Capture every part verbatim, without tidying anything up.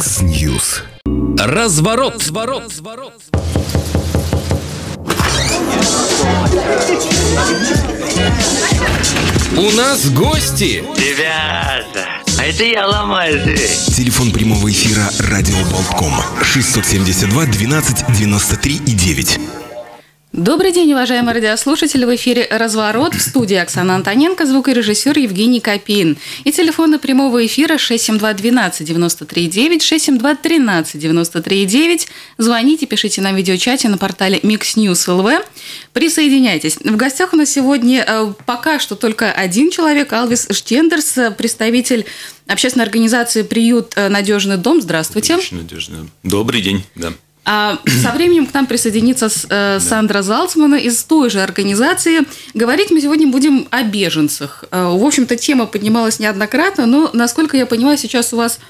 MixNews. Разворот. Разворот. Разворот. У нас гости. Ребята, а это я ломаю дверь. Телефон прямого эфира радио Балком шесть семь два, один два, девять три и девять. Добрый день, уважаемые радиослушатели. В эфире «Разворот», в студии Оксана Антоненко, звукорежиссер Евгений Копин. И телефоны прямого эфира шесть семь два, один два, девять три девять, шесть семь два, один три, девять три девять. Звоните, пишите нам в видеочате на портале MixNews.lv. Присоединяйтесь. В гостях у нас сегодня пока что только один человек, Алвис Штендерс, представитель общественной организации «Приют. Надежный дом». Здравствуйте. Надежный. Добрый день, да. А со временем к нам присоединится Сандра Залцман из той же организации. Говорить мы сегодня будем о беженцах. В общем-то, тема поднималась неоднократно, но, насколько я понимаю, сейчас у вас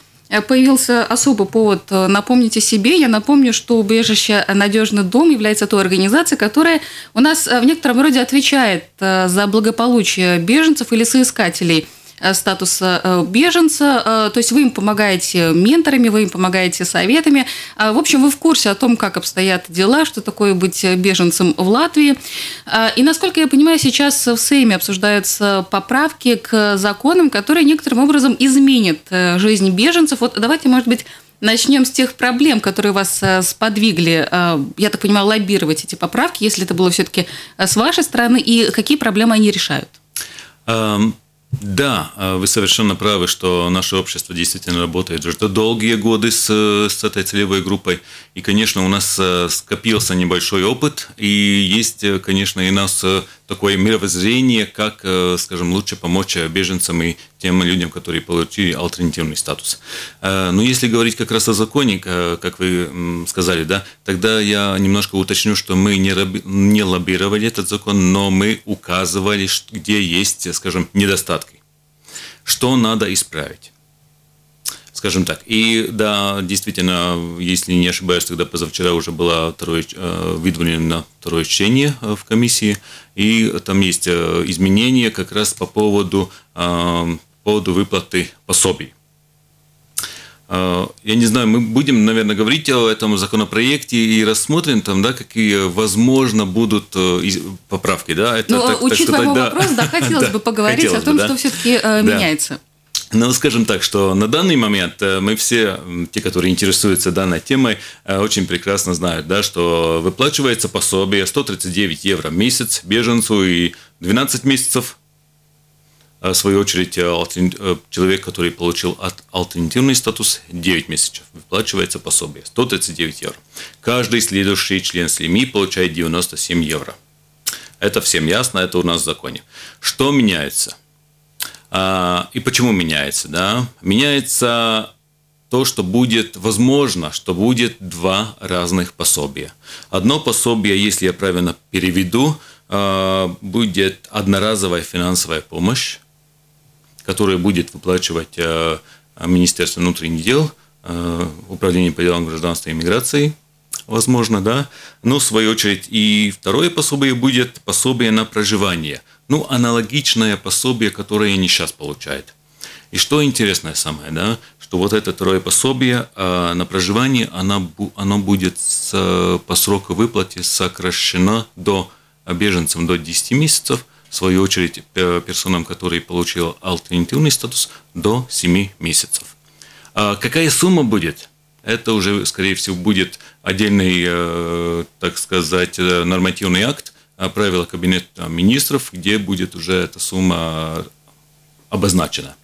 появился особый повод напомнить о себе. Я напомню, что убежище «Надежный дом» является той организацией, которая у нас в некотором роде отвечает за благополучие беженцев или соискателей статуса беженца, то есть вы им помогаете менторами, вы им помогаете советами. В общем, вы в курсе о том, как обстоят дела, что такое быть беженцем в Латвии. И, насколько я понимаю, сейчас в Сейме обсуждаются поправки к законам, которые некоторым образом изменят жизнь беженцев. Вот давайте, может быть, начнем с тех проблем, которые вас сподвигли, я так понимаю, лоббировать эти поправки, если это было все-таки с вашей стороны, и какие проблемы они решают? Да, вы совершенно правы, что наше общество действительно работает уже долгие годы с, с этой целевой группой. И, конечно, у нас скопился небольшой опыт, и есть, конечно, и у нас такое мировоззрение, как, скажем, лучше помочь беженцам и тем людям, которые получили альтернативный статус. Но если говорить как раз о законе, как вы сказали, да, тогда я немножко уточню, что мы не лоббировали этот закон, но мы указывали, где есть, скажем, недостатки, что надо исправить. Скажем так. И да, действительно, если не ошибаюсь, тогда позавчера уже было второе, выдвинено второе чтение в комиссии, и там есть изменения как раз по поводу, по поводу выплаты пособий. Я не знаю, мы будем, наверное, говорить о этом законопроекте и рассмотрим там, да, какие, возможно, будут поправки. Да? Это, ну, так, учитывая мой вопрос, да, да хотелось да, бы поговорить хотелось о том, бы, да? что все-таки да. меняется. Ну, скажем так, что на данный момент мы все, те, которые интересуются данной темой, очень прекрасно знают, да, что выплачивается пособие сто тридцать девять евро в месяц беженцу и двенадцать месяцев, в свою очередь, человек, который получил альтернативный статус, девять месяцев, выплачивается пособие сто тридцать девять евро. Каждый следующий член семьи получает девяносто семь евро. Это всем ясно, это у нас в законе. Что меняется? И почему меняется? Да? Меняется то, что будет, возможно, что будет два разных пособия. Одно пособие, если я правильно переведу, будет одноразовая финансовая помощь, которая будет выплачивать Министерство внутренних дел, Управление по делам гражданства и иммиграции, возможно, да. Но, в свою очередь, и второе пособие будет пособие на проживание. Ну, аналогичное пособие, которое они сейчас получают. И что интересное самое, да, что вот это второе пособие э, на проживание, оно, оно будет с, э, по сроку выплаты сокращено до беженцам до десяти месяцев, в свою очередь э, персонам, которые получили альтернативный статус, до семи месяцев. Э, какая сумма будет? Это уже, скорее всего, будет отдельный, э, так сказать, нормативный акт, правила Кабинета министров, где будет уже эта сумма обозначена.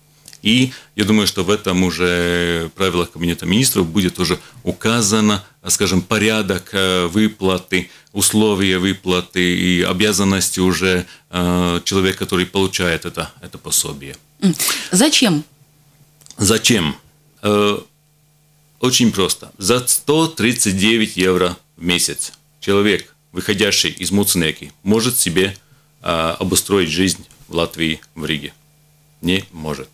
И я думаю, что в этом уже правилах Кабинета министров будет уже указано, скажем, порядок выплаты, условия выплаты и обязанности уже человека, который получает это, это пособие. Зачем? Зачем? Очень просто. За сто тридцать девять евро в месяц человек, выходящий из Муцениеки, может себе э, обустроить жизнь в Латвии, в Риге? Не может.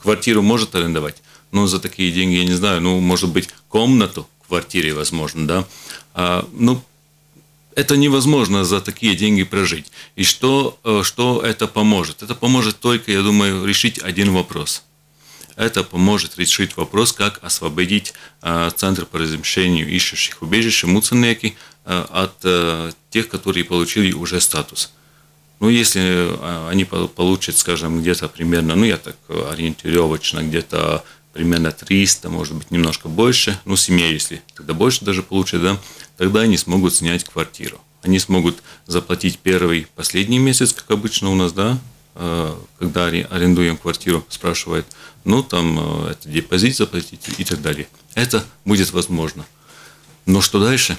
Квартиру может арендовать, но за такие деньги, я не знаю, ну, может быть, комнату в квартире, возможно, да. А, ну, это невозможно за такие деньги прожить. И что, что это поможет? Это поможет только, я думаю, решить один вопрос. Это поможет решить вопрос, как освободить э, Центр по размещению ищущих убежища Муцениеки э, от э, тех, которые получили уже статус. Ну, если они получат, скажем, где-то примерно, ну, я так ориентировочно, где-то примерно триста, может быть, немножко больше, ну, семья, если тогда больше даже получат, да, тогда они смогут снять квартиру. Они смогут заплатить первый, последний месяц, как обычно у нас, да, когда арендуем квартиру, спрашивают, ну, там, это депозит заплатить и так далее. Это будет возможно. Но что дальше?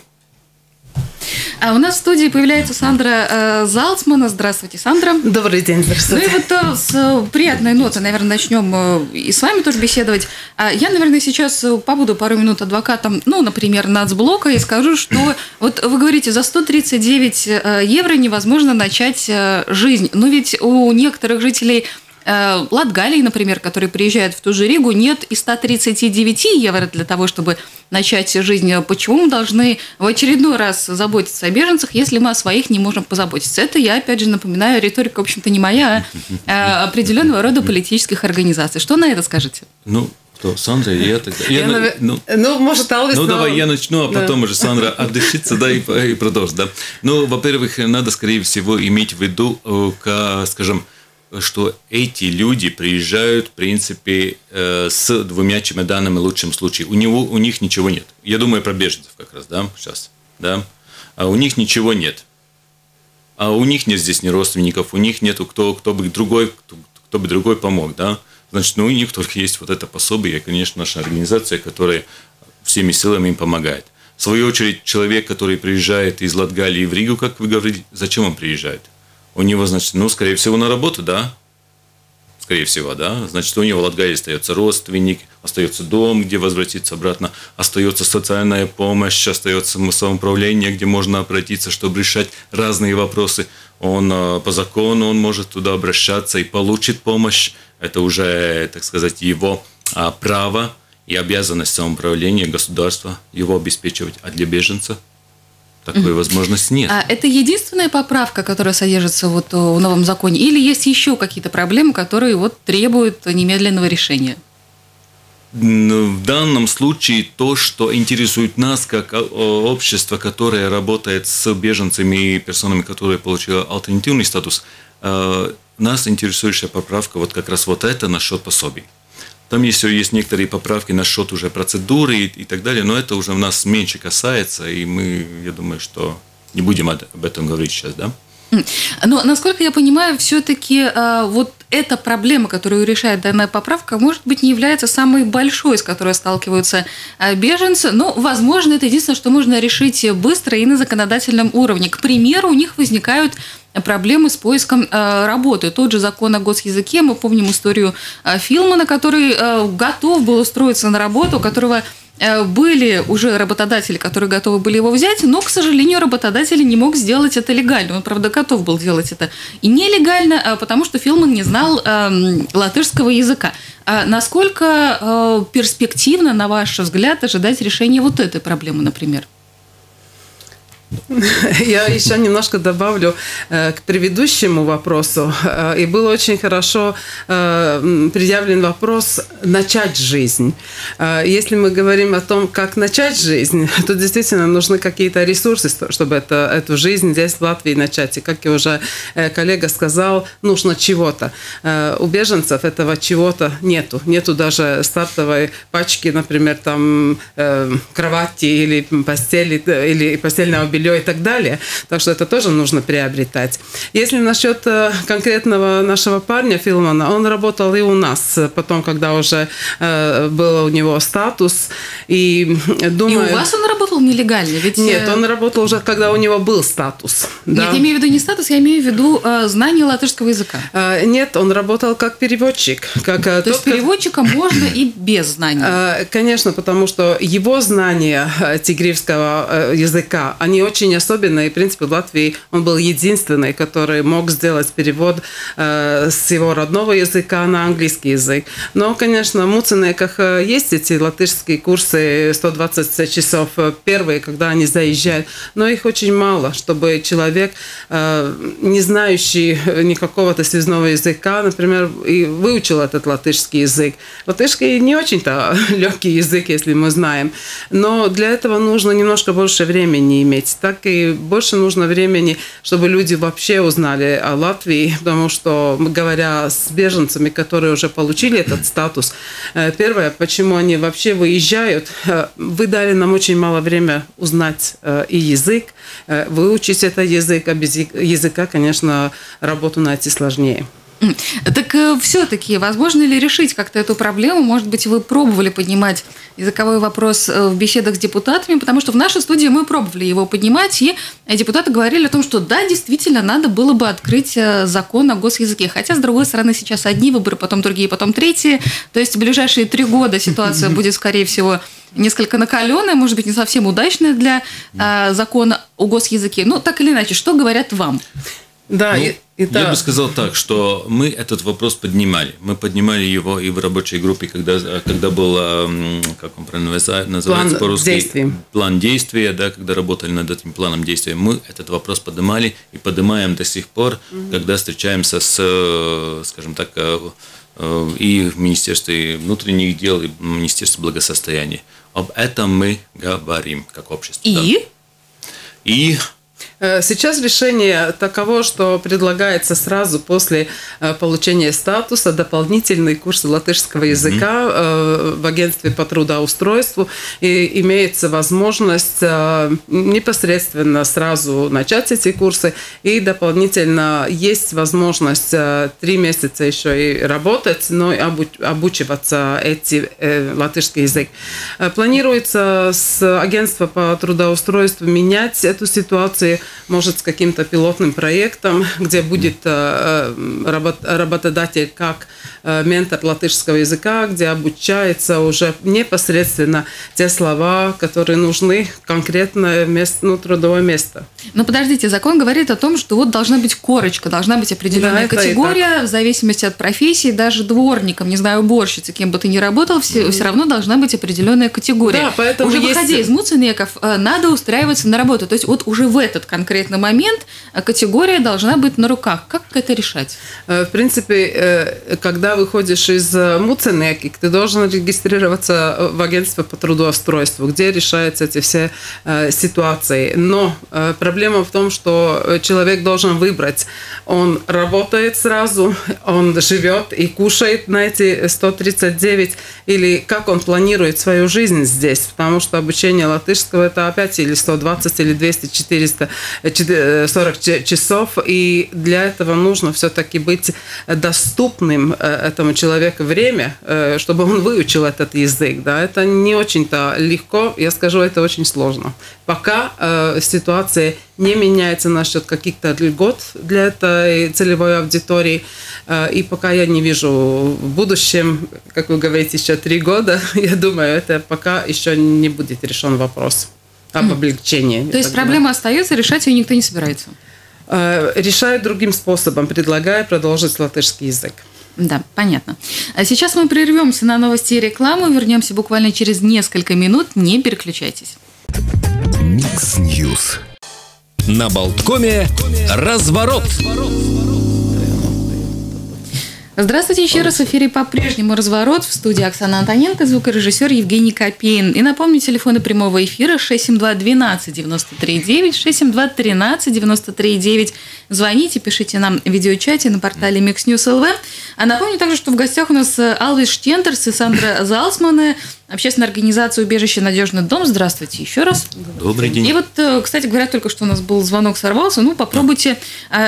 А у нас в студии появляется Сандра э, Залцмана. Здравствуйте, Сандра. Добрый день. Ну и вот э, с э, приятной ноты, наверное, начнем э, и с вами тоже беседовать. А я, наверное, сейчас побуду пару минут адвокатом, ну, например, нацблока, и скажу, что вот вы говорите, за сто тридцать девять э, евро невозможно начать э, жизнь. Но ведь у некоторых жителей э, Латгалии, например, которые приезжают в ту же Ригу, нет и ста тридцати девяти евро для того, чтобы начать жизнь. Почему мы должны в очередной раз заботиться о беженцах, если мы о своих не можем позаботиться? Это я, опять же, напоминаю, риторика, в общем-то, не моя, а определенного рода политических организаций. Что на это скажете? Ну, кто, Сандра или я тогда? Я я на... ну, ну, может, Алвис. Ну, но... давай я начну, а потом да. уже Сандра отдышится, да, и, и продолжит, да. Ну, во-первых, надо, скорее всего, иметь в виду, скажем, что эти люди приезжают, в принципе, э, с двумя чемоданами в лучшем случае. У, него, у них ничего нет. Я думаю про беженцев как раз, да, сейчас. Да? А у них ничего нет. А у них нет здесь ни родственников, у них нету кто, кто бы другой, кто, кто бы другой помог, да. Значит, ну, у них только есть вот это пособие, и, конечно, наша организация, которая всеми силами им помогает. В свою очередь, человек, который приезжает из Латгалии в Ригу, как вы говорите, зачем он приезжает? У него, значит, ну, скорее всего, на работу, да? Скорее всего, да? Значит, у него в Латгалии остается родственник, остается дом, где возвратиться обратно, остается социальная помощь, остается самоуправление, где можно обратиться, чтобы решать разные вопросы. Он по закону, он может туда обращаться и получит помощь. Это уже, так сказать, его право и обязанность самоуправления, государства его обеспечивать. А для беженца такой возможности нет. А это единственная поправка, которая содержится вот в новом законе? Или есть еще какие-то проблемы, которые вот требуют немедленного решения? В данном случае то, что интересует нас, как общество, которое работает с беженцами и персонами, которые получили альтернативный статус, нас интересующая поправка вот как раз вот это насчет пособий. Там еще есть некоторые поправки насчет уже процедуры и, и так далее, но это уже у нас меньше касается, и мы, я думаю, что не будем об этом говорить сейчас, да? Но, насколько я понимаю, все-таки э, вот эта проблема, которую решает данная поправка, может быть, не является самой большой, с которой сталкиваются э, беженцы, но, возможно, это единственное, что можно решить быстро и на законодательном уровне. К примеру, у них возникают проблемы с поиском э, работы. Тот же закон о госязыке, мы помним историю э, Филмана, который э, готов был устроиться на работу, у которого... были уже работодатели, которые готовы были его взять, но, к сожалению, работодатель не мог сделать это легально. Он, правда, готов был делать это и нелегально, потому что Филман не знал э, латышского языка. А насколько э, перспективно, на ваш взгляд, ожидать решения вот этой проблемы, например? Я еще немножко добавлю к предыдущему вопросу. И был очень хорошо предъявлен вопрос «начать жизнь». Если мы говорим о том, как начать жизнь, то действительно нужны какие-то ресурсы, чтобы это, эту жизнь здесь, в Латвии, начать. И, как и уже коллега сказал, нужно чего-то. У беженцев этого чего-то нету. Нету даже стартовой пачки, например, там, кровати или постели, или постельного белья и так далее. Так что это тоже нужно приобретать. Если насчет конкретного нашего парня Филмана, он работал и у нас потом, когда уже э, был у него статус. И, думаю, и у вас он работал нелегально? Ведь... Нет, он работал уже, когда у него был статус. Да? Нет, я имею в виду не статус, я имею в виду э, знание латышского языка. Э, нет, он работал как переводчик. Как, э, То есть как... переводчика можно и без знаний? Э, конечно, потому что его знания тигривского э, языка, они очень особенные. В принципе, в Латвии он был единственный, который мог сделать перевод э, с его родного языка на английский язык. Но, конечно, в Муцениеках есть эти латышские курсы сто двадцать часов первые, когда они заезжают, но их очень мало, чтобы человек, не знающий никакого-то связного языка, например, и выучил этот латышский язык. Латышский не очень-то легкий язык, если мы знаем, но для этого нужно немножко больше времени иметь, так и больше нужно времени, чтобы люди вообще узнали о Латвии, потому что, говоря с беженцами, которые уже получили этот статус, первое, почему они вообще выезжают, вы дали нам очень мало времени узнать и язык, выучить этот язык, а без языка, конечно, работу найти сложнее. Так все-таки, возможно ли решить как-то эту проблему? Может быть, вы пробовали поднимать языковой вопрос в беседах с депутатами? Потому что в нашей студии мы пробовали его поднимать, и депутаты говорили о том, что да, действительно, надо было бы открыть закон о госязыке. Хотя, с другой стороны, сейчас одни выборы, потом другие, потом третьи. То есть в ближайшие три года ситуация будет, скорее всего, несколько накаленная, может быть, не совсем удачная для закона о госязыке. Но так или иначе, что говорят вам? Да, ну, это... Я бы сказал так, что мы этот вопрос поднимали. Мы поднимали его и в рабочей группе, когда, когда был, как он правильно называется по-русски, план действия, да, когда работали над этим планом действия. Мы этот вопрос поднимали и поднимаем до сих пор, mm-hmm. когда встречаемся с, скажем так, и в Министерстве внутренних дел, и в Министерстве благосостояния. Об этом мы говорим как общество. И? Да. И... Сейчас решение таково, что предлагается сразу после получения статуса дополнительный курс латышского языка в агентстве по трудоустройству. И имеется возможность непосредственно сразу начать эти курсы. И дополнительно есть возможность три месяца еще и работать, но и обучиваться эти латышский язык. Планируется с агентства по трудоустройству менять эту ситуацию, может, с каким-то пилотным проектом, где будет работодатель как ментор латышского языка, где обучается уже непосредственно те слова, которые нужны конкретное место, ну, трудовое место. Но подождите, закон говорит о том, что вот должна быть корочка, должна быть определенная, да, категория в зависимости от профессии, даже дворником, не знаю, уборщицы, кем бы ты ни работал, все, mm. все равно должна быть определенная категория. Да, поэтому уже выходя есть... из Муцениеков, надо устраиваться на работу. То есть вот уже в этот конкретный момент категория должна быть на руках. Как это решать? В принципе, когда выходишь из Муцениеки, ты должен регистрироваться в агентстве по трудоустройству, где решаются эти все ситуации. Но проблема в том, что человек должен выбрать. Он работает сразу, он живет и кушает на эти сто тридцать девять, или как он планирует свою жизнь здесь, потому что обучение латышского это опять или сто двадцать, или двести, четыреста, сорок часов, и для этого нужно все-таки быть доступным этому человеку время, чтобы он выучил этот язык. Да, это не очень-то легко, я скажу, это очень сложно. Пока э, ситуация не меняется насчет каких-то льгот для этой целевой аудитории, э, и пока я не вижу в будущем, как вы говорите, еще три года, я думаю, это пока еще не будет решен вопрос об облегчении. Mm. То есть проблема думаю. остается, решать ее никто не собирается? Э, решают другим способом, предлагая продолжить латышский язык. Да, понятно. А сейчас мы прервемся на новости и рекламу, вернемся буквально через несколько минут, не переключайтесь. MixNews. На Балткоме «Разворот». Здравствуйте еще раз. В эфире по-прежнему «Разворот». В студии Оксана Антоненко, звукорежиссер Евгений Копин. И напомню, телефоны прямого эфира шесть семь два один два девять девять три девять, шесть семь два один три девять девять три девять. Звоните, пишите нам в видеочате на портале MixNews.lv. А напомню также, что в гостях у нас Алвис Штендерс и Сандра Залцман, общественная организация «Убежище Надежный дом». Здравствуйте еще раз. Добрый день. И вот, кстати говоря, только что у нас был звонок, сорвался. Ну, попробуйте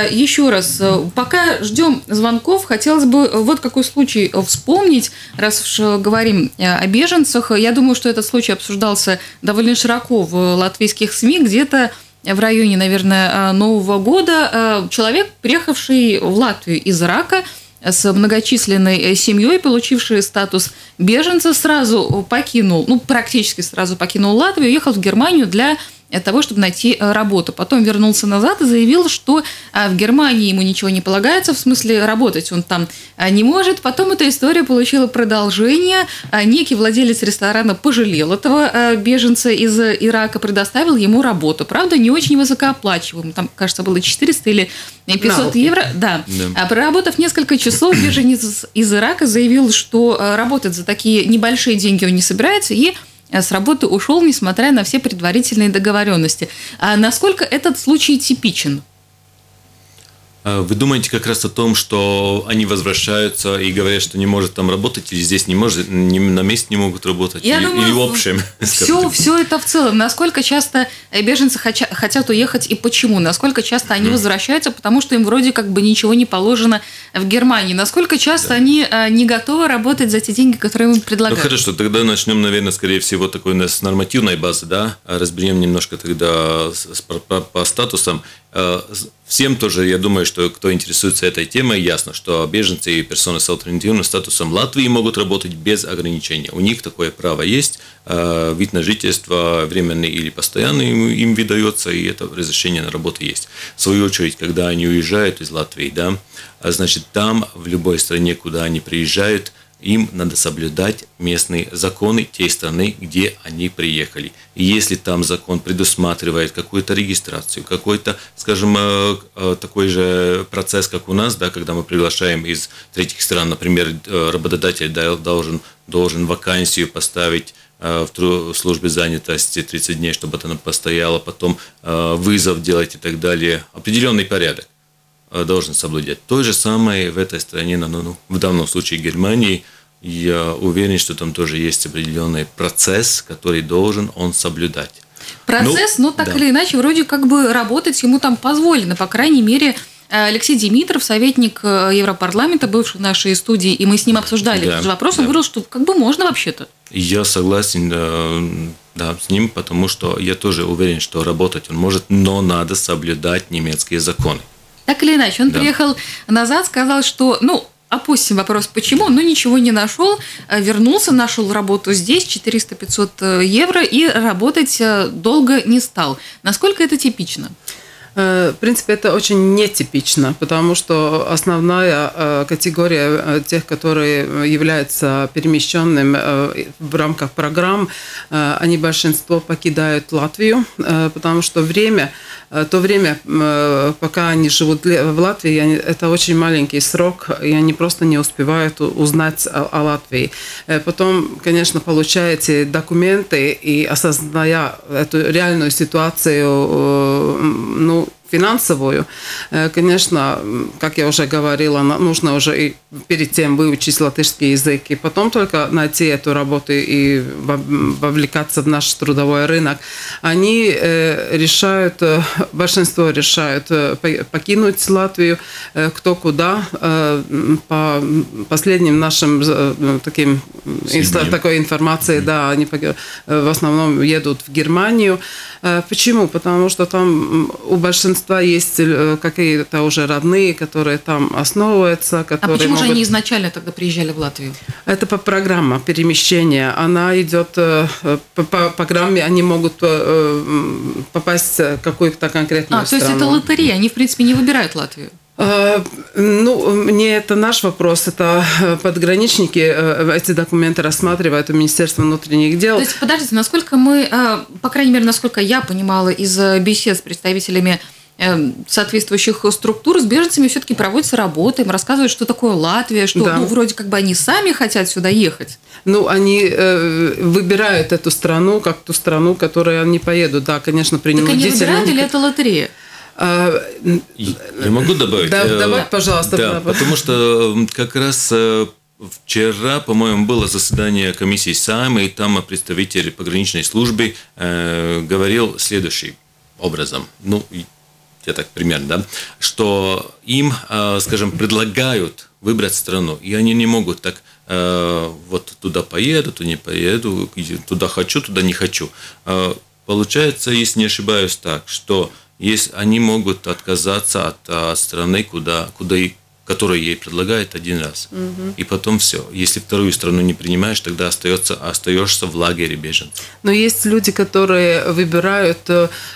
еще раз. Пока ждем звонков, хотелось бы вот какой случай вспомнить, раз уж говорим о беженцах. Я думаю, что этот случай обсуждался довольно широко в латвийских СМИ, где-то в районе, наверное, Нового года. Человек, приехавший в Латвию из Ирака с многочисленной семьей, получивший статус беженца, сразу покинул, ну, практически сразу покинул Латвию, уехал в Германию для для того, чтобы найти работу. Потом вернулся назад и заявил, что в Германии ему ничего не полагается, в смысле работать он там не может. Потом эта история получила продолжение. Некий владелец ресторана пожалел этого беженца из Ирака, предоставил ему работу. Правда, не очень высокооплачиваемую. Там, кажется, было четыреста или пятьсот евро. Да. Да. Проработав несколько часов, беженец из Ирака заявил, что работать за такие небольшие деньги он не собирается, и с работы ушел, несмотря на все предварительные договоренности. А насколько этот случай типичен? Вы думаете как раз о том, что они возвращаются и говорят, что не может там работать, или здесь не может, не, на месте не могут работать, или, думаю, или в общем? Все, все это в целом. Насколько часто беженцы хотят, хотят уехать и почему? Насколько часто они mm. возвращаются, потому что им вроде как бы ничего не положено в Германии? Насколько часто да. они не готовы работать за те деньги, которые им предлагают? Ну хорошо, тогда начнем, наверное, скорее всего, такой у нас нормативной базы, да? Разберем немножко тогда по, по, по статусам. Всем тоже, я думаю, что кто интересуется этой темой, ясно, что беженцы и персоны с альтернативным статусом Латвии могут работать без ограничения. У них такое право есть, вид на жительство временный или постоянный им выдается, и это разрешение на работу есть. В свою очередь, когда они уезжают из Латвии, да, значит, там, в любой стране, куда они приезжают, им надо соблюдать местные законы той страны, где они приехали. И если там закон предусматривает какую-то регистрацию, какой-то, скажем, такой же процесс, как у нас, да, когда мы приглашаем из третьих стран, например, работодатель должен, должен вакансию поставить в службе занятости тридцать дней, чтобы она постояла, потом вызов делать и так далее. Определенный порядок должен соблюдать. То же самое в этой стране, ну, в данном случае Германии, я уверен, что там тоже есть определенный процесс, который должен он соблюдать. Процесс, ну, но так да. или иначе, вроде как бы работать ему там позволено, по крайней мере. Алексей Дмитров, советник Европарламента, бывший в нашей студии, и мы с ним обсуждали да, этот вопрос, он да. говорил, что как бы можно вообще-то. Я согласен да, с ним, потому что я тоже уверен, что работать он может, но надо соблюдать немецкие законы. Так или иначе, он да. приехал назад, сказал, что, ну, опустим вопрос, почему, но ничего не нашел, вернулся, нашел работу здесь, четыреста-пятьсот евро, и работать долго не стал. Насколько это типично? В принципе, это очень нетипично, потому что основная категория тех, которые являются перемещенными в рамках программ, они большинство покидают Латвию, потому что время, то время, пока они живут в Латвии, это очень маленький срок, и они просто не успевают узнать о Латвии. Потом, конечно, получаете документы и, осозная эту реальную ситуацию, ну, финансовую, конечно, как я уже говорила, нужно уже и перед тем выучить латышский язык, и потом только найти эту работу и вовлекаться в наш трудовой рынок. Они решают, большинство решают покинуть Латвию, кто куда. По последним нашим таким, такой информации, mm-hmm. да, они в основном едут в Германию. Почему? Потому что там у большинства есть какие-то уже родные, которые там основываются. Которые а почему могут... же они изначально тогда приезжали в Латвию? Это по программе перемещения. Она идет по программе, они могут попасть в какую-то конкретную а, страну. То есть это лотерея, они в принципе не выбирают Латвию? Ну, не это наш вопрос, это пограничники эти документы рассматривают у Министерства внутренних дел. То есть, подождите, насколько мы, по крайней мере, насколько я понимала из бесед с представителями соответствующих структур, с беженцами все-таки проводятся работы, им рассказывают, что такое Латвия, что да. ну, вроде как бы они сами хотят сюда ехать. Ну, они э, выбирают эту страну, как ту страну, в которую они поедут. Да, конечно, принудительно. Так они выбирают или это лотерея? Я могу добавить? Да, добавь, пожалуйста. Да, потому что как раз вчера, по-моему, было заседание комиссии Сейм, и там представитель пограничной службы говорил следующим образом, ну, я так примерно, да, что им, скажем, предлагают выбрать страну, и они не могут так вот туда поеду, туда не поеду, туда хочу, туда не хочу. Получается, если не ошибаюсь так, что если они могут отказаться от, от страны, куда, куда, которую ей предлагают один раз. Угу. И потом все. Если вторую страну не принимаешь, тогда остается, остаешься в лагере беженцев. Но есть люди, которые выбирают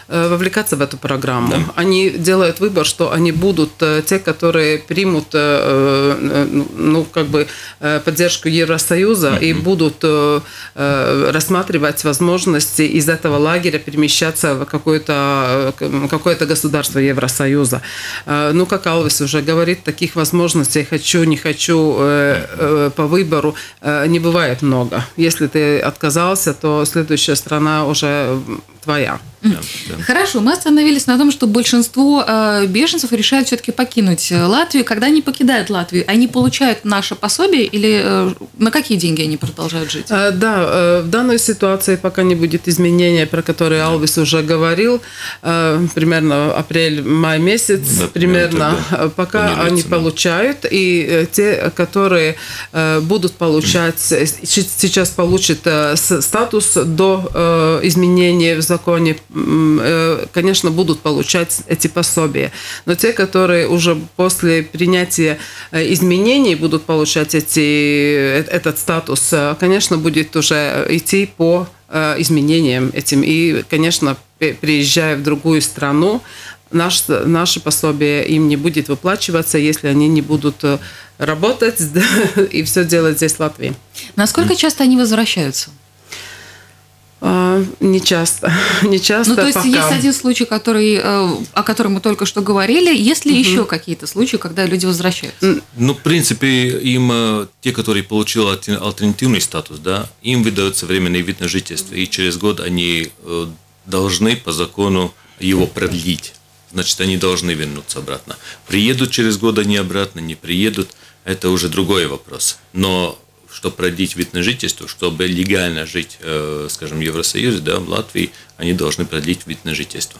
вовлекаться в эту программу. Да. Они делают выбор, что они будут те, которые примут ну, как бы поддержку Евросоюза угу. и будут рассматривать возможности из этого лагеря перемещаться в какое-то какое-то государство Евросоюза. Ну, как Алвис уже говорит, таких возможностей «хочу, не хочу» э, э, по выбору э, не бывает много. Если ты отказался, то следующая страна уже твоя. Да, да. Хорошо, мы остановились на том, что большинство э, беженцев решают все-таки покинуть Латвию. Когда они покидают Латвию, они получают наше пособие или э, на какие деньги они продолжают жить? Э, да, э, в данной ситуации пока не будет изменения, про которые да. Алвис уже говорил. Э, примерно апрель-май месяц, да, примерно, да. пока Понятно, они да. получают. И э, те, которые э, будут получать, э, сейчас получат э, статус до э, изменения в законе, конечно, будут получать эти пособия. Но те, которые уже после принятия изменений будут получать эти, этот статус, конечно, будет уже идти по изменениям этим. И, конечно, приезжая в другую страну, наш, наше пособие им не будет выплачиваться, если они не будут работать и все делать здесь, в Латвии. Насколько часто они возвращаются? Не часто, не часто. Ну, то есть пока. Есть один случай, который, о котором мы только что говорили. Есть ли угу. еще какие-то случаи, когда люди возвращаются? Ну, в принципе, им те, которые получили альтернативный статус, да, им выдается временный вид на жительство, и через год они должны по закону его продлить. Значит, они должны вернуться обратно. Приедут через год они обратно, не приедут, это уже другой вопрос. Но чтобы продлить вид на жительство, чтобы легально жить, скажем, в Евросоюзе, да, в Латвии, они должны продлить вид на жительство.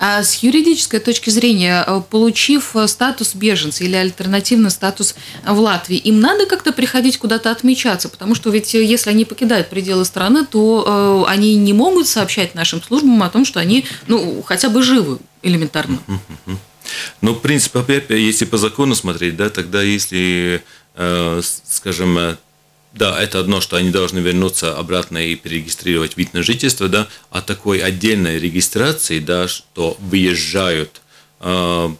А с юридической точки зрения, получив статус беженца или альтернативный статус в Латвии, им надо как-то приходить куда-то отмечаться, потому что ведь если они покидают пределы страны, то они не могут сообщать нашим службам о том, что они, ну, хотя бы живы элементарно. Ну, в принципе, если по закону смотреть, да, тогда если, скажем, да, это одно, что они должны вернуться обратно и перерегистрировать вид на жительство, да, а такой отдельной регистрации, да, что выезжают, э,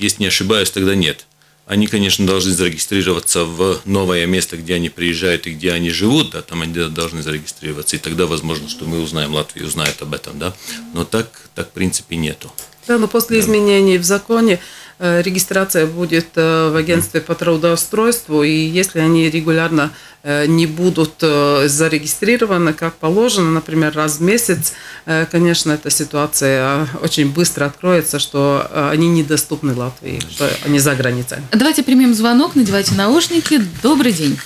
если не ошибаюсь, тогда нет. Они, конечно, должны зарегистрироваться в новое место, где они приезжают и где они живут, да, там они должны зарегистрироваться, и тогда возможно, что мы узнаем, Латвия узнает об этом, да, но так, так в принципе нету. Да, но после изменений в законе регистрация будет в агентстве по трудоустройству, и если они регулярно не будут зарегистрированы, как положено, например, раз в месяц, конечно, эта ситуация очень быстро откроется, что они недоступны Латвии, что они за границей. Давайте примем звонок, надевайте наушники. Добрый день.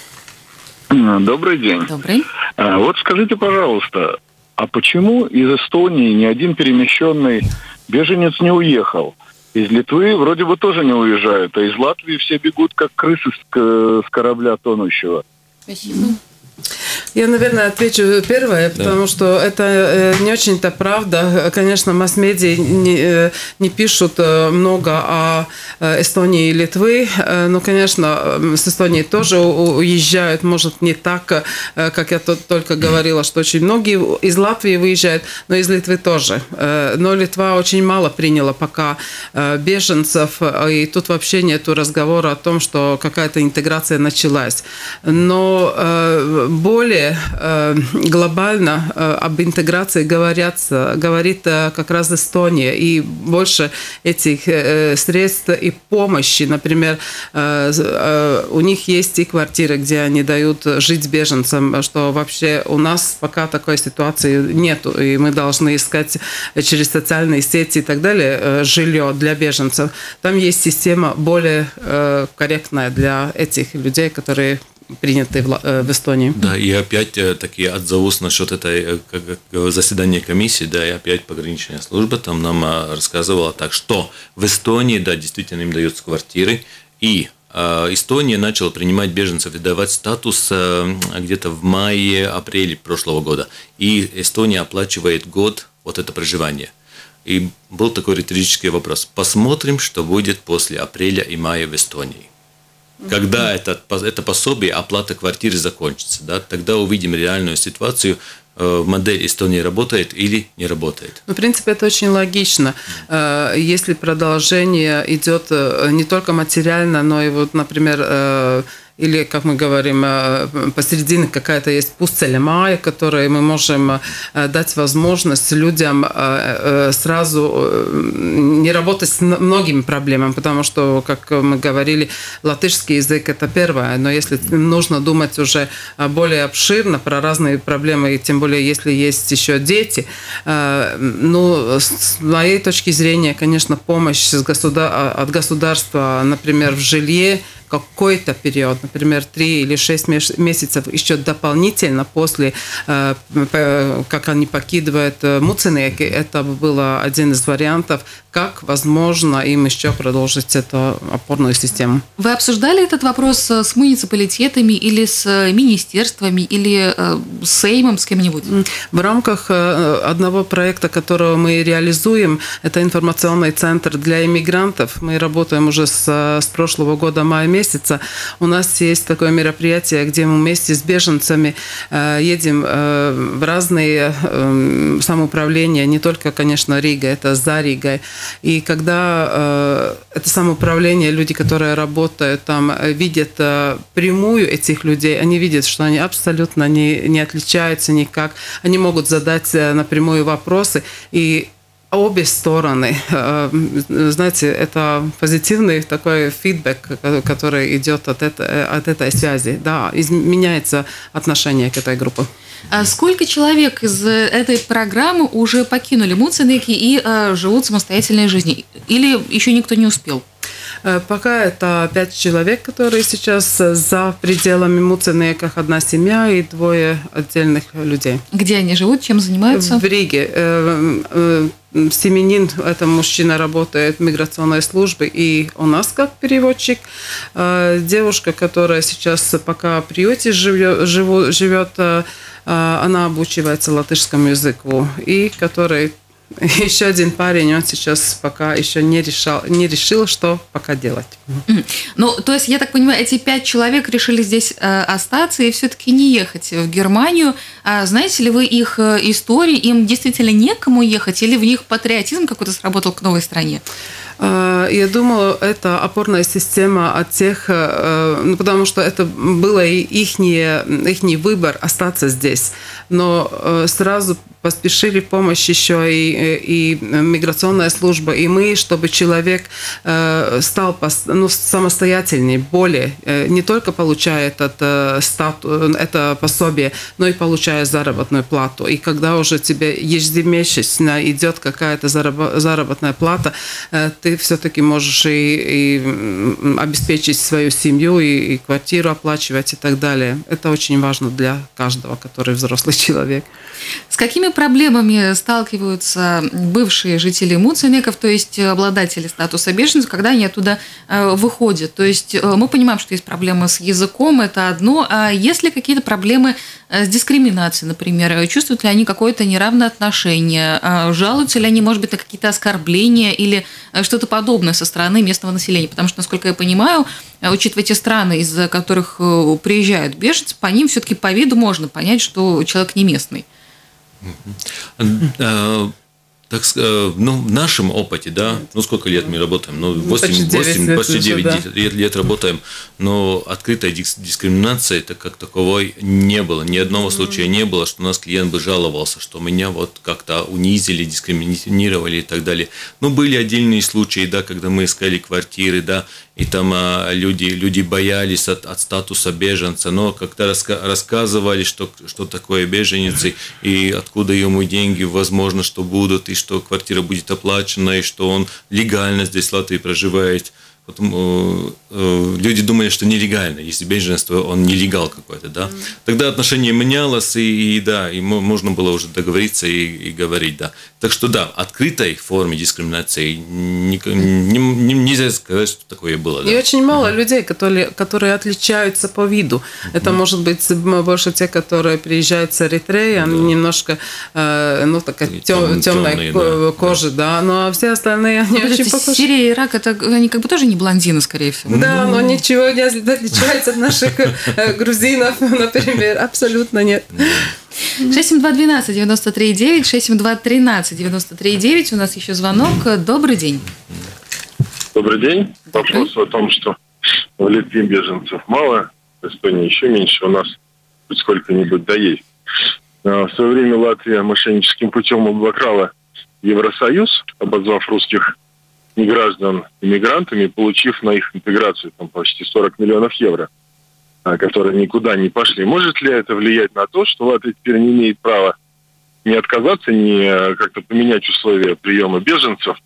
Добрый день. Добрый. Вот скажите, пожалуйста, а почему из Эстонии ни один перемещенный беженец не уехал? Из Литвы вроде бы тоже не уезжают, а из Латвии все бегут, как крысы с корабля тонущего. Спасибо. Я, наверное, отвечу первое, потому да. что это не очень-то правда. Конечно, масс-медиа не, не пишут много о Эстонии и Литвы, но, конечно, с Эстонии тоже уезжают, может, не так, как я тут только говорила, что очень многие из Латвии выезжают, но из Литвы тоже. Но Литва очень мало приняла пока беженцев, и тут вообще нет разговора о том, что какая-то интеграция началась. Но более э, глобально э, об интеграции говорят, говорит э, как раз Эстония. И больше этих э, средств и помощи. Например, э, э, у них есть и квартиры, где они дают жить беженцам, что вообще у нас пока такой ситуации нет. И мы должны искать через социальные сети и так далее э, жилье для беженцев. Там есть система более э, корректная для этих людей, которые приняты в Эстонии. Да, и опять таки отзовусь насчет этой заседания комиссии, да, и опять пограничная служба там нам рассказывала так, что в Эстонии, да, действительно им даются квартиры, и Эстония начала принимать беженцев и давать статус где-то в мае-апреле прошлого года, и Эстония оплачивает год вот это проживание. И был такой риторический вопрос. Посмотрим, что будет после апреля и мая в Эстонии. Когда это, это пособие, оплата квартиры закончится, да, тогда увидим реальную ситуацию, модель Эстонии работает или не работает. Ну, в принципе, это очень логично. Если продолжение идет не только материально, но и вот, например, или, как мы говорим, посередине какая-то есть пустыня мая, которой мы можем дать возможность людям сразу не работать с многими проблемами, потому что, как мы говорили, латышский язык – это первое, но если нужно думать уже более обширно про разные проблемы, и тем более, если есть еще дети, ну, с моей точки зрения, конечно, помощь от государства, например, в жилье, какой-то период, например, три или шесть месяцев еще дополнительно после, как они покидывают Муцениеки, это было один из вариантов, как возможно им еще продолжить эту опорную систему. Вы обсуждали этот вопрос с муниципалитетами или с министерствами или с Сеймом, с кем-нибудь? В рамках одного проекта, которого мы реализуем, это информационный центр для иммигрантов. Мы работаем уже с, с прошлого года мая месяца. Месяца. У нас есть такое мероприятие, где мы вместе с беженцами едем в разные самоуправления, не только, конечно, Рига, это за Ригой. И когда это самоуправление, люди, которые работают там, видят прямую этих людей, они видят, что они абсолютно не, не отличаются никак, они могут задать напрямую вопросы, и обе стороны. Знаете, это позитивный такой фидбэк, который идет от этой, от этой связи. Да, изменяется отношение к этой группе. А сколько человек из этой программы уже покинули Муцениеки и а, живут самостоятельной жизнью? Или еще никто не успел? Пока это пять человек, которые сейчас за пределами Муцениеках, одна семья и двое отдельных людей. Где они живут, чем занимаются? В Риге. Семенин, это мужчина, работает в миграционной службе и у нас как переводчик. Девушка, которая сейчас пока в приюте живет, она обучается латышскому языку, и который... Еще один парень, он сейчас пока еще не решал, не решил, что пока делать. Ну, то есть, я так понимаю, эти пять человек решили здесь остаться и все-таки не ехать в Германию. А знаете ли вы их истории? Им действительно некому ехать? Или в них патриотизм какой-то сработал к новой стране? Я думаю, это опорная система от тех, ну, потому что это было и их, их выбор остаться здесь. Но сразу поспешили помощь еще и, и миграционная служба, и мы, чтобы человек стал ну, самостоятельнее, более, не только получая этот статус, это пособие, но и получая заработную плату. И когда уже тебе ежемесячно идет какая-то заработная плата, ты все-таки можешь и, и обеспечить свою семью, и, и квартиру оплачивать и так далее. Это очень важно для каждого, который взрослый человек. С какими проблемами сталкиваются бывшие жители Муцениеков, то есть обладатели статуса беженцев, когда они оттуда выходят? То есть мы понимаем, что есть проблемы с языком, это одно. А есть ли какие-то проблемы с дискриминацией, например? Чувствуют ли они какое-то неравное отношение? Жалуются ли они, может быть, на какие-то оскорбления или что-то подобное со стороны местного населения? Потому что, насколько я понимаю, учитывая те страны, из которых приезжают беженцы, по ним все-таки по виду можно понять, что человек не местный. Так, ну, в нашем опыте, да, ну сколько лет мы работаем, ну, восемь, почти девять лет работаем, но открытой дискриминации это как таковой не было, ни одного случая не было, что у нас клиент бы жаловался, что меня вот как-то унизили, дискриминировали и так далее. Ну, были отдельные случаи, да, когда мы искали квартиры, да, и там а, люди, люди боялись от, от статуса беженца, но как-то раска рассказывали, что, что такое беженцы, и откуда ему деньги, возможно, что будут, и что квартира будет оплачена, и что он легально здесь в Латвии проживает. Потом, э, люди думали, что нелегально, если беженство, он нелегал какой-то, да. Mm. Тогда отношение менялось, и, и да, и можно было уже договориться и, и говорить, да. Так что да, открытой форме дискриминации не, не, не, нельзя сказать, что такое было. Да. И очень мало uh-huh. людей, которые, которые отличаются по виду. Uh-huh. Это может быть больше те, которые приезжают с Эритреи, uh-huh. они немножко, э, ну, такая тем, темная темные, ко да. кожа, да. да, но все остальные, они ну, очень похожи. Сирия и Ирак, это, они как бы тоже не блондины, скорее всего. Да, но ничего не отличается от наших грузинов, например, абсолютно нет. шесть семь два один два девять три девять, шесть семь два один три девять три девять, у нас еще звонок. Добрый день. Добрый день. Вопрос о том, что в Литве беженцев мало, в Эстонии еще меньше, у нас хоть сколько-нибудь да есть. В свое время Латвия мошенническим путем обокрала Евросоюз, обозвав русских граждан иммигрантами, получив на их интеграцию там, почти сорок миллионов евро, которые никуда не пошли. Может ли это влиять на то, что Латвия теперь не имеет права не отказаться, не как-то поменять условия приема беженцев,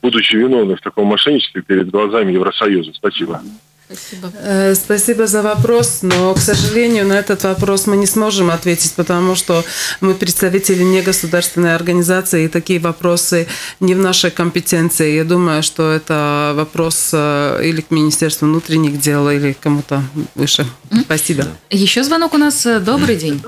будучи виновны в таком мошенничестве перед глазами Евросоюза? Спасибо. Спасибо. Спасибо за вопрос, но, к сожалению, на этот вопрос мы не сможем ответить, потому что мы представители негосударственной организации, и такие вопросы не в нашей компетенции. Я думаю, что это вопрос или к Министерству внутренних дел, или к кому-то выше. Спасибо. Еще звонок у нас. Добрый день.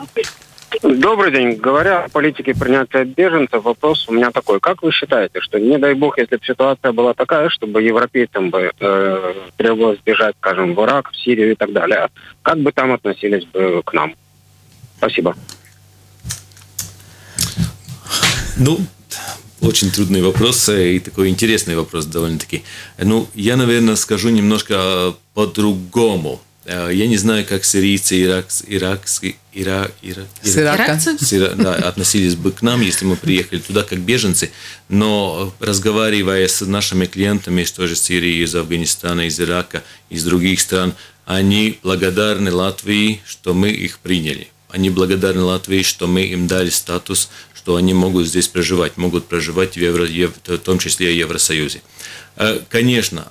Добрый день. Говоря о политике принятия беженцев, вопрос у меня такой. Как вы считаете, что, не дай бог, если бы ситуация была такая, чтобы европейцам бы э, требовалось бежать, скажем, в Ирак, в Сирию и так далее, как бы там относились бы к нам? Спасибо. Ну, очень трудный вопрос и такой интересный вопрос довольно-таки. Ну, я, наверное, скажу немножко по-другому. Я не знаю, как сирийцы, иракс, иракские, ира, ира, иракцы сира, да, относились бы к нам, если мы приехали туда как беженцы, но разговаривая с нашими клиентами, что же из Сирии, из Афганистана, из Ирака, из других стран, они благодарны Латвии, что мы их приняли. Они благодарны Латвии, что мы им дали статус, что они могут здесь проживать, могут проживать в, Евро, в том числе в Евросоюзе. Конечно,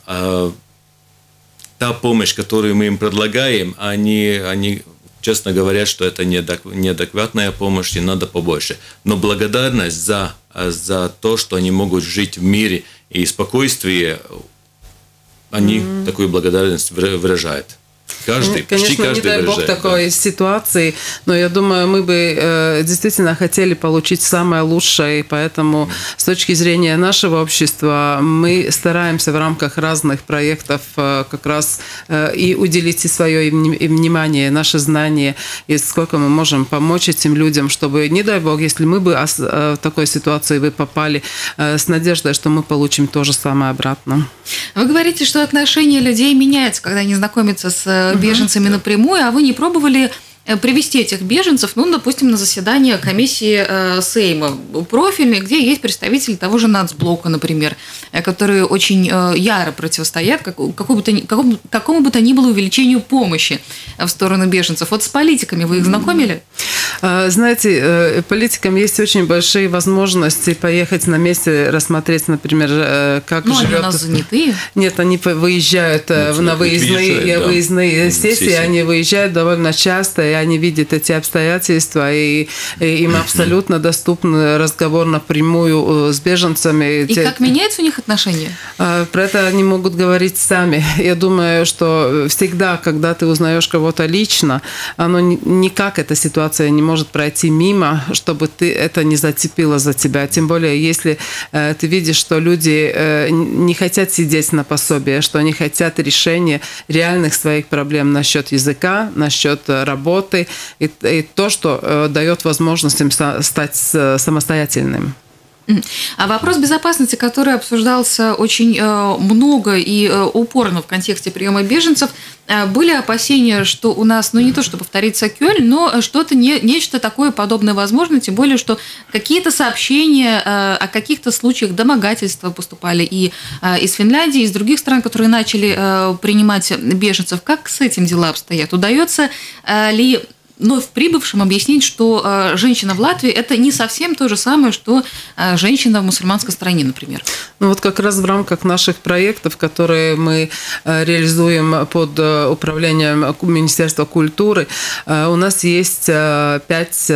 та помощь, которую мы им предлагаем, они, они честно говорят, что это неадекватная помощь и надо побольше. Но благодарность за, за то, что они могут жить в мире и спокойствии, они mm-hmm. такую благодарность выражают. Каждый, Конечно, почти каждый не дай бог выражает, такой да. ситуации, но я думаю, мы бы э, действительно хотели получить самое лучшее, и поэтому с точки зрения нашего общества мы стараемся в рамках разных проектов э, как раз э, и уделить и свое и внимание, и наше знание, и сколько мы можем помочь этим людям, чтобы, не дай бог, если мы бы в такой ситуации вы попали, э, с надеждой, что мы получим то же самое обратно. Вы говорите, что отношение людей меняется, когда они знакомятся с беженцами напрямую, а вы не пробовали привести этих беженцев, ну, допустим, на заседание комиссии Сейма профильной, где есть представители того же нацблока, например, которые очень яро противостоят какому бы то, какому, какому бы то ни было увеличению помощи в сторону беженцев. Вот с политиками вы их знакомили? Знаете, политикам есть очень большие возможности поехать на месте, рассмотреть, например, как ну, живет... они у нас занятые. Нет, они выезжают ну, на выездные, выезжают, да. выездные сессии, сессии, они выезжают довольно часто, и они видят эти обстоятельства, и, и им абсолютно доступен разговор напрямую с беженцами. И как меняется у них отношения? Про это они могут говорить сами. Я думаю, что всегда, когда ты узнаешь кого-то лично, оно никак эта ситуация не может пройти мимо, чтобы ты это не зацепило за тебя. Тем более, если ты видишь, что люди не хотят сидеть на пособии, что они хотят решения реальных своих проблем насчет языка, насчет работы, И, и то, что э, дает возможность им стать э, самостоятельным. А вопрос безопасности, который обсуждался очень э, много и э, упорно в контексте приема беженцев, э, были опасения, что у нас, ну не то, что повторится Кёльн, но что-то не, нечто такое подобное возможно, тем более, что какие-то сообщения э, о каких-то случаях домогательства поступали и э, из Финляндии, и из других стран, которые начали э, принимать беженцев. Как с этим дела обстоят? Удается э, ли... вновь прибывшим объяснить, что женщина в Латвии – это не совсем то же самое, что женщина в мусульманской стране, например. Ну вот как раз в рамках наших проектов, которые мы реализуем под управлением Министерства культуры, у нас есть пять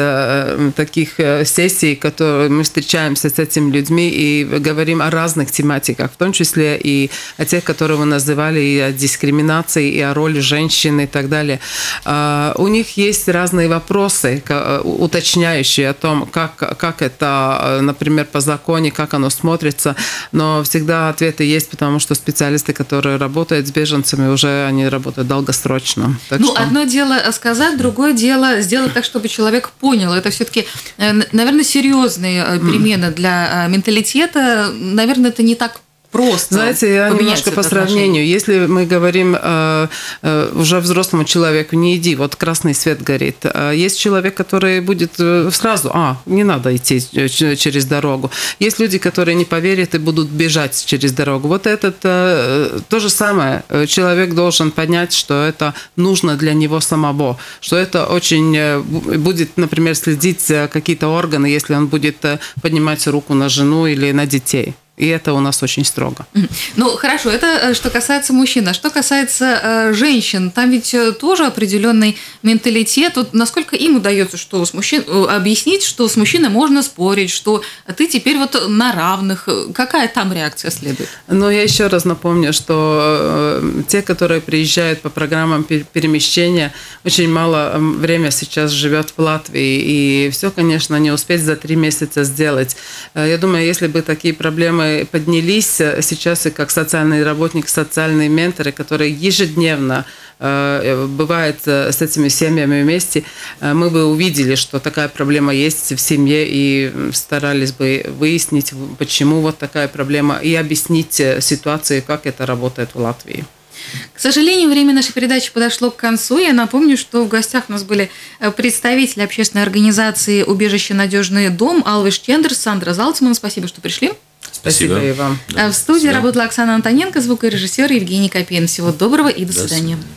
таких сессий, которые мы встречаемся с этими людьми и говорим о разных тематиках, в том числе и о тех, которые вы называли, и о дискриминации, и о роли женщины и так далее. У них есть разные вопросы, уточняющие о том, как, как это, например, по законе, как оно смотрится, но всегда ответы есть, потому что специалисты, которые работают с беженцами, уже они работают долгосрочно. Так ну, что... одно дело сказать, другое дело сделать так, чтобы человек понял. Это все-таки, наверное, серьезные перемены для менталитета. Наверное, это не так просто. Знаете, я немножко по сравнению. Отношение. Если мы говорим э, э, уже взрослому человеку, не иди, вот красный свет горит. Есть человек, который будет сразу, а, не надо идти через дорогу. Есть люди, которые не поверят и будут бежать через дорогу. Вот этот э, то же самое. Человек должен понять, что это нужно для него самого. Что это очень э, будет, например, следить какие-то органы, если он будет поднимать руку на жену или на детей. И это у нас очень строго. Ну, хорошо, это что касается мужчин. А что касается э, женщин, там ведь тоже определенный менталитет. Вот насколько им удается что с мужчин, объяснить, что с мужчиной можно спорить, что ты теперь вот на равных. Какая там реакция следует? Ну, я еще раз напомню, что э, те, которые приезжают по программам перемещения, очень мало время сейчас живет в Латвии. И все, конечно, не успеть за три месяца сделать. Я думаю, если бы такие проблемы поднялись сейчас и как социальный работник, социальные менторы, которые ежедневно э, бывают с этими семьями вместе, э, мы бы увидели, что такая проблема есть в семье и старались бы выяснить, почему вот такая проблема, и объяснить ситуацию, как это работает в Латвии. К сожалению, время нашей передачи подошло к концу. Я напомню, что в гостях у нас были представители общественной организации «Убежище «Надежный дом» Алвис Штендерс, Сандра Залцман. Спасибо, что пришли. Спасибо. Спасибо и вам. Да, в студии спасибо. Работала Оксана Антоненко, звукорежиссер Евгений Копин. Всего доброго и до, до свидания. свидания.